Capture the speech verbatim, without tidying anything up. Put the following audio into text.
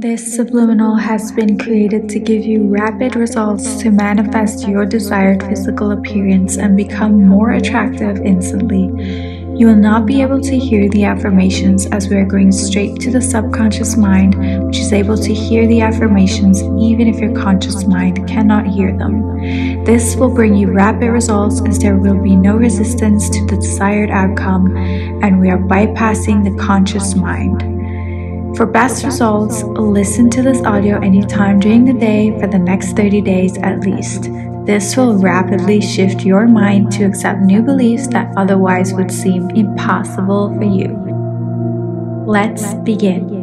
This subliminal has been created to give you rapid results to manifest your desired physical appearance and become more attractive instantly. You will not be able to hear the affirmations as we are going straight to the subconscious mind, which is able to hear the affirmations even if your conscious mind cannot hear them. This will bring you rapid results as there will be no resistance to the desired outcome, and we are bypassing the conscious mind. For best results, listen to this audio anytime during the day for the next thirty days at least. This will rapidly shift your mind to accept new beliefs that otherwise would seem impossible for you. Let's begin.